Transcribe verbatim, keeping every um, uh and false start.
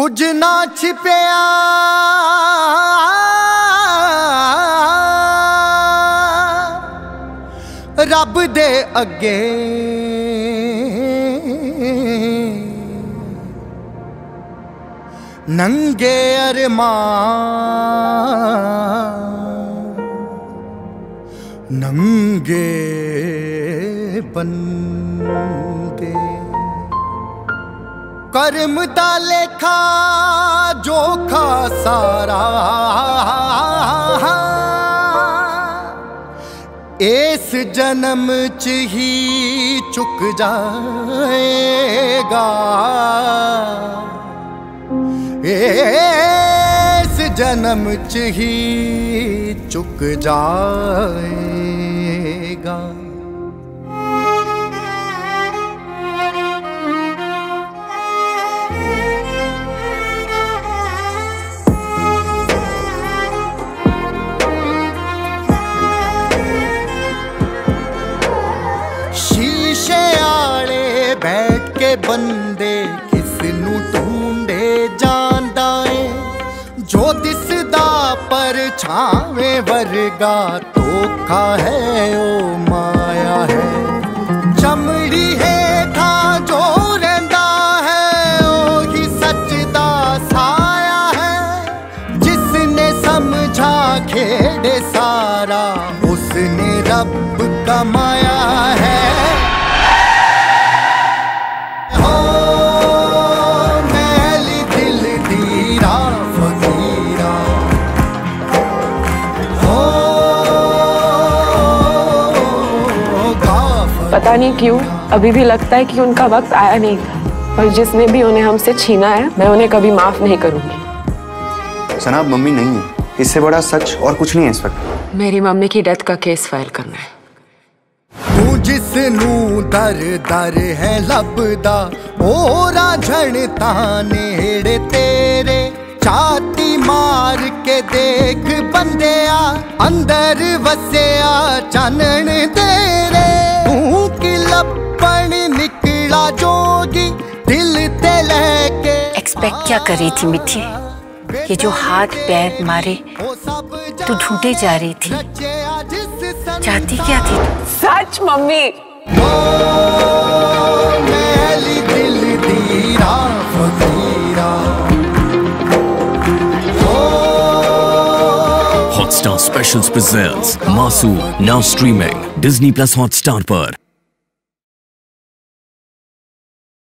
कुछ ना छिपया रब दे अगे, नंगे अरमान नंगे बंदे। कर्म दा लेखा जोखा सारा इस जन्म च ही चुक जाएगा, इस जन्म च ही चुक जाएगा। बैठ के बंदे किसनू ढूंढे जांदा है, जो दिसदा पर छावे वर्गा धोखा है ओ माया है। चमड़ी है था जो रहंदा है ओ ही सचदा साया है, जिसने समझा खेड़े सारा उसने रब कमाया है। पता नहीं क्यों अभी भी लगता है कि उनका वक्त आया नहीं था, और जिसने भी उन्हें हमसे छीना है मैं उन्हें कभी माफ नहीं करूंगी। सना, मम्मी नहीं है, इससे बड़ा सच और कुछ नहीं है। इस वक्त मेरी मम्मी की डेथ का केस फाइल करना है। तू जिसनू दर दर है लबदा ओरा झड़ता नेड़े तेरे, छाती मार के देख बंदिया अंदर वसिया चानन तेरे। निकला जोगी दिल ते लेके एक्सपेक्ट क्या कर रही थी मिठी? ये जो हाथ पैर मारे तू ढूंढे जा रही थी, चाहती क्या थी? सच mummy. Hotstar Specials presents Masoom, now streaming Disney Plus Hotstar पर।